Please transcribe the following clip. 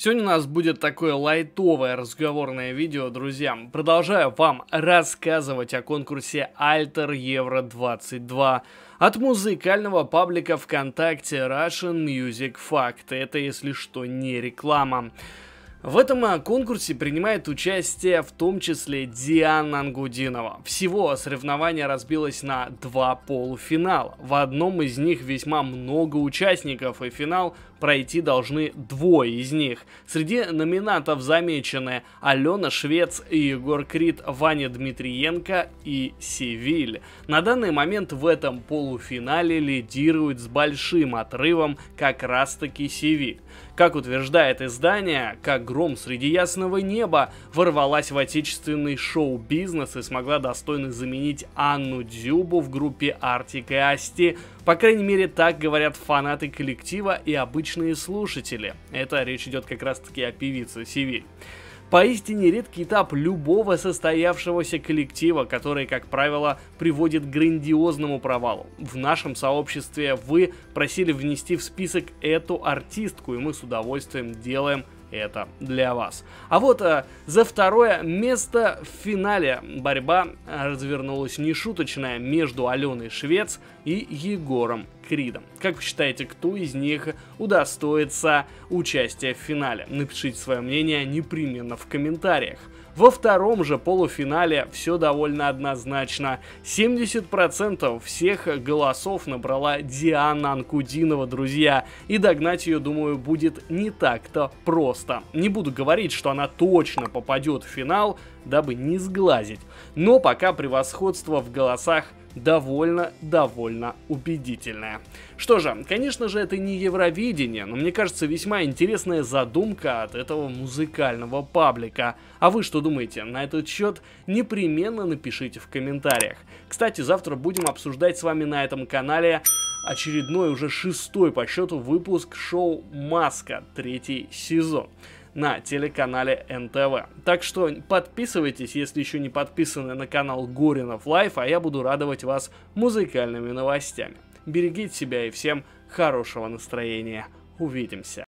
Сегодня у нас будет такое лайтовое разговорное видео, друзья. Продолжаю вам рассказывать о конкурсе Альтер Евро-22 от музыкального паблика ВКонтакте Russian Music Facts. Это, если что, не реклама. В этом конкурсе принимает участие в том числе Диана Анкудинова. Всего соревнование разбилось на два полуфинала. В одном из них весьма много участников, и финал пройти должны двое из них. Среди номинантов замечены Алена Швец, Егор Крид, Ваня Дмитриенко и Севиль. На данный момент в этом полуфинале лидирует с большим отрывом как раз таки Севиль. Как утверждает издание, как гром среди ясного неба ворвалась в отечественный шоу-бизнес и смогла достойно заменить Анну Дзюбу в группе «Артик и Асти». По крайней мере, так говорят фанаты коллектива и обычные слушатели. Это речь идет как раз таки о певице Севиль. Поистине редкий этап любого состоявшегося коллектива, который, как правило, приводит к грандиозному провалу. В нашем сообществе вы просили внести в список эту артистку, и мы с удовольствием делаем это для вас. А вот за второе место в финале борьба развернулась нешуточная между Аленой Швец и Егором Кридом. Как вы считаете, кто из них удостоится участия в финале? Напишите свое мнение непременно в комментариях. Во втором же полуфинале все довольно однозначно. 70% всех голосов набрала Диана Анкудинова, друзья. И догнать ее, думаю, будет не так-то просто. Не буду говорить, что она точно попадет в финал, дабы не сглазить. Но пока превосходство в голосах довольно убедительная. Что же, конечно же, это не Евровидение, но мне кажется, весьма интересная задумка от этого музыкального паблика. А вы что думаете на этот счет? Непременно напишите в комментариях. Кстати, завтра будем обсуждать с вами на этом канале очередной, уже 6-й по счету, выпуск шоу «Маска», 3-й сезон, на телеканале НТВ. Так что подписывайтесь, если еще не подписаны на канал Горинов Live, а я буду радовать вас музыкальными новостями. Берегите себя и всем хорошего настроения. Увидимся.